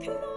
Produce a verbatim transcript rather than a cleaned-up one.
can